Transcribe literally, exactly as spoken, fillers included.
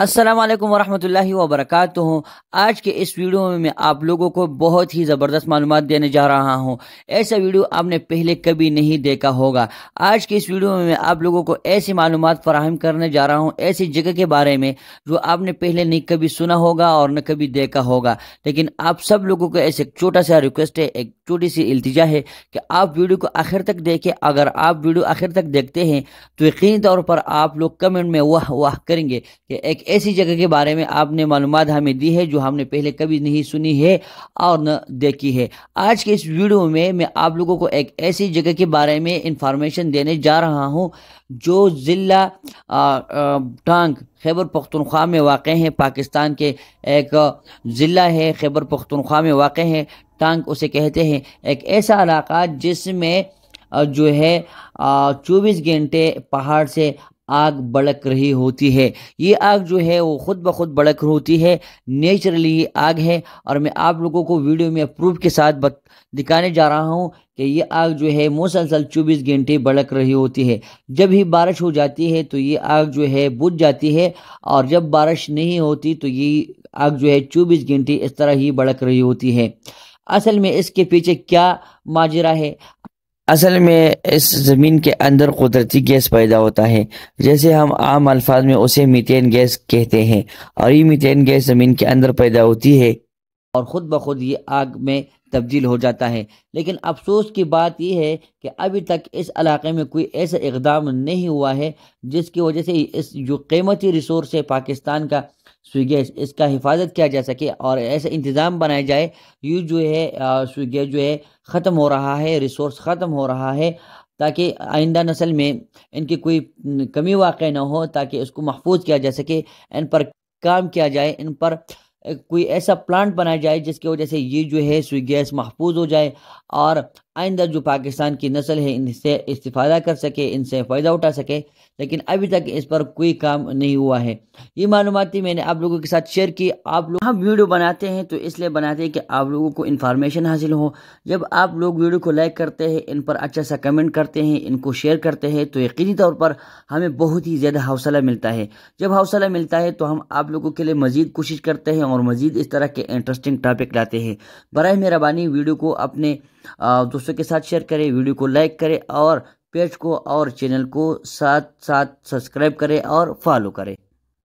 अस्सलाम वालेकुम वरहमतुल्लाहि वबरकातुहू। आज के इस वीडियो में मैं आप लोगों को बहुत ही ज़बरदस्त मालूमात देने जा रहा हूँ। ऐसा वीडियो आपने पहले कभी नहीं देखा होगा। आज के इस वीडियो में मैं आप लोगों को ऐसी मालूमात फराहम करने जा रहा हूँ, ऐसी जगह के बारे में जो आपने पहले नहीं कभी सुना होगा और न कभी देखा होगा। लेकिन आप सब लोगों को ऐसे छोटा सा रिक्वेस्ट है, एक छोटी सी इल्तिजा है कि आप वीडियो को आखिर तक देखें। अगर आप वीडियो आखिर तक देखते हैं तो यकीनी तौर पर आप लोग कमेंट में वाह वाह करेंगे कि एक ऐसी जगह के बारे में आपने मालूमात हमें दी है जो हमने पहले कभी नहीं सुनी है और न देखी है। आज के इस वीडियो में मैं आप लोगों को एक ऐसी जगह के बारे में इंफॉर्मेशन देने जा रहा हूँ जो ज़िला टांग खैबर पख्तूनख्वा में वाक़ है। पाकिस्तान के एक ज़िला है खैबर पख्तूनख्वा में वाक़ है, टांग उसे कहते हैं। एक ऐसा इलाका जिसमें जो है चौबीस घंटे पहाड़ से आग भड़क रही होती है। ये आग जो है वो खुद ब खुद भड़क होती है, नेचुरली आग है। और मैं आप लोगों को वीडियो में प्रूफ के साथ बत, दिखाने जा रहा हूँ कि ये आग जो है मुसलसल चौबीस घंटे भड़क रही होती है। जब ही बारिश हो जाती है तो ये आग जो है बुझ जाती है, और जब बारिश नहीं होती तो ये आग जो है चौबीस घंटे इस तरह ही भड़क रही होती है। असल में इसके पीछे क्या माजरा है? असल में इस ज़मीन के अंदर कुदरती गैस पैदा होता है, जैसे हम आम अल्फाज में उसे मीथेन गैस कहते हैं। और ये मीथेन गैस ज़मीन के अंदर पैदा होती है और ख़ुद ब खुद ये आग में तब्दील हो जाता है। लेकिन अफसोस की बात यह है कि अभी तक इस इलाके में कोई ऐसा इकदाम नहीं हुआ है जिसकी वजह से इस जो कीमती रिसोर्स है पाकिस्तान का स्वीगैस, इसका हिफाजत किया जा सके और ऐसा इंतज़ाम बनाया जाए। ये जो है स्वीगैस जो है ख़त्म हो रहा है, रिसोर्स ख़त्म हो रहा है, ताकि आइंदा नस्ल में इनकी कोई कमी वाक़े ना हो, ताकि इसको महफूज किया जा सके, इन पर काम किया जाए, इन पर कोई ऐसा प्लांट बनाया जाए जिसकी वजह से ये जो है सुई गैस महफूज हो जाए और आइंदा जो पाकिस्तान की नस्ल है इनसे इस्तिफ़ादा कर सके, इनसे फ़ायदा उठा सके। लेकिन अभी तक इस पर कोई काम नहीं हुआ है। ये मालूमाती मैंने आप लोगों के साथ शेयर की। आप लोग हम वीडियो बनाते हैं तो इसलिए बनाते हैं कि आप लोगों को इन्फॉर्मेशन हासिल हो। जब आप लोग वीडियो को लाइक करते हैं, इन पर अच्छा सा कमेंट करते हैं, इनको शेयर करते हैं, तो यकीनी तौर पर हमें बहुत ही ज़्यादा हौसला मिलता है। जब हौसला मिलता है तो हम आप लोगों के लिए मज़ीद कोशिश करते हैं और मज़ीद इस तरह के इंटरेस्टिंग टॉपिक लाते हैं। बराए मेहरबानी वीडियो को अपने दोस्तों के साथ शेयर करें, वीडियो को लाइक करें और पेज को और चैनल को साथ साथ सब्सक्राइब करें और फॉलो करें।